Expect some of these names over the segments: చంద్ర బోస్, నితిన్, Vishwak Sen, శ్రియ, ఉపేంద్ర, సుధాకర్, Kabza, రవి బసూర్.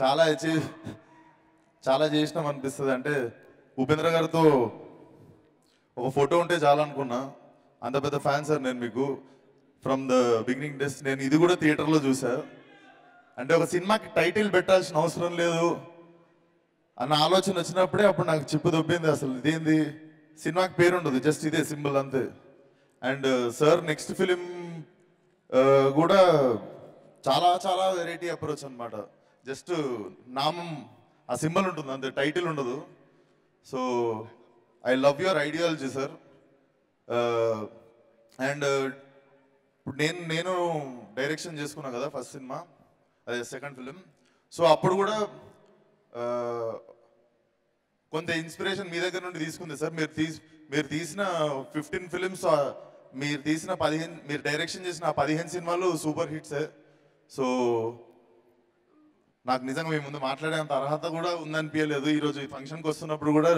చాలా చాలా చేసినాం అనిపిస్తుంది. అంటే ఉపేంద్ర గారితో ఒక ఫోటో ఉంటే చాలా అనుకున్నా. అంత పెద్ద ఫ్యాన్ సార్ నేను మీకు. ఫ్రమ్ ద బిగినింగ్ డేస్ నేను ఇది కూడా థియేటర్లో చూసా. అంటే ఒక సినిమాకి టైటిల్ పెట్టాల్సిన అవసరం లేదు అన్న ఆలోచన వచ్చినప్పుడే అప్పుడు నాకు చెప్పు దొబ్బింది. అసలు ఇదేంది సినిమాకి పేరు ఉండదు, జస్ట్ ఇదే సింబల్ అంతే. అండ్ సార్ నెక్స్ట్ ఫిలిం కూడా చాలా చాలా వెరైటీ అప్రోచ్ అనమాట. జస్ట్ నామం ఆ సింబల్ ఉంటుంది అంతే, టైటిల్ ఉండదు. So I love your ideology sir. And నేను డైరెక్షన్ చేసుకున్నా కదా ఫస్ట్ సినిమా, అదే సెకండ్ ఫిలిం. సో అప్పుడు కూడా కొంత ఇన్స్పిరేషన్ మీ దగ్గర నుండి తీసుకుంది సార్. మీరు తీసిన 15 ఫిలిమ్స్, మీరు తీసిన 15, మీరు డైరెక్షన్ చేసిన 15 సినిమాలు సూపర్ హిట్సే. సో నాకు నిజంగా మీ ముందు మాట్లాడేంత అర్హత కూడా ఉందనిపించలేదు. ఈరోజు ఈ ఫంక్షన్కి వస్తున్నప్పుడు కూడా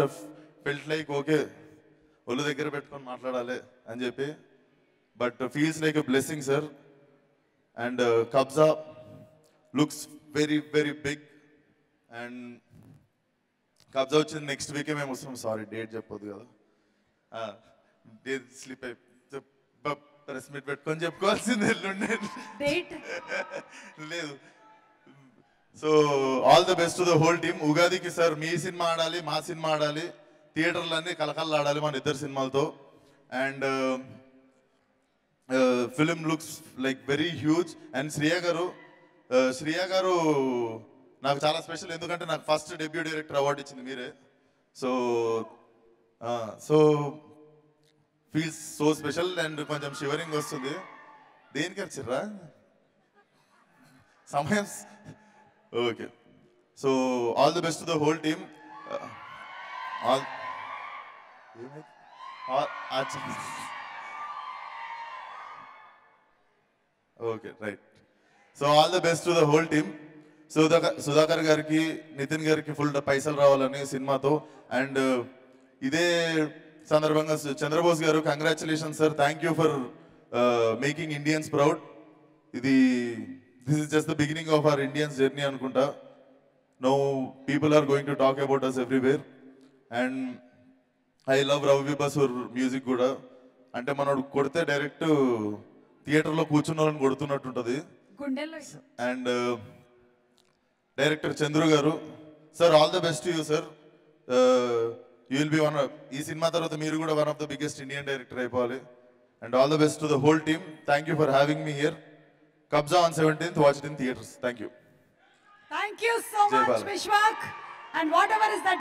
ఫెల్ట్ లైక్ ఓకే ఒళ్ళు దగ్గర పెట్టుకొని మాట్లాడాలి అని చెప్పి, but feels like a blessing sir. And Kabzaa looks very very big. And Kabzaa వచ్చింది నెక్స్ట్ వీకే మేము వస్తున్నాం. సారీ డేట్ చెప్పొద్దు కదా, డేట్ స్లిప్ అయిపోయి ప్రెస్ మీట్ పెట్టుకొని చెప్పుకోవాల్సింది ఎల్లుండే లేదు. So all the best to the whole team. ఉగాదికి సార్ మీ సినిమా ఆడాలి, మా సినిమా ఆడాలి, థియేటర్లన్నీ కలకల లాడాలి మన ఇద్దరు సినిమాలతో. And film looks like very huge. And శ్రియ garu నాకు చాలా స్పెషల్, ఎందుకంటే నాకు ఫస్ట్ డెబ్యూ డైరెక్టర్ అవార్డు ఇచ్చింది మీరే. So feels so special. And కొంచెం షివరింగ్ వస్తుంది. దేనికి వచ్చిర్రా సమయం? Okay. So all the best to the whole team. Okay right. So all the best to the whole team. సుధాకర్ గారికి, నితిన్ గారికి ఫుల్ పైసలు రావాలని సినిమాతో. అండ్ ఇదే సందర్భంగా చంద్ర బోస్ garu, congratulation sir, thank you for making Indians proud. This is just the beginning of our Indians journey అనుకుంటా. Now people are going to talk about us everywhere. And I love రవి బసూర్ music కూడా. అంటే మనోడు కొడితే direct థియేటర్లో కూర్చున్న వాళ్ళని కొడుతున్నట్టు ఉంటుంది. And director Chandra garu sir, all the best you sir. You will be one of, ఈ సినిమా తర్వాత మీరు కూడా one of the biggest Indian director అయిపోవాలి. And all the best to the whole team. Thank you for having me here. Kabza on 17th, watch it in theaters. Thank you. Thank you so much, Vishwak. And whatever is that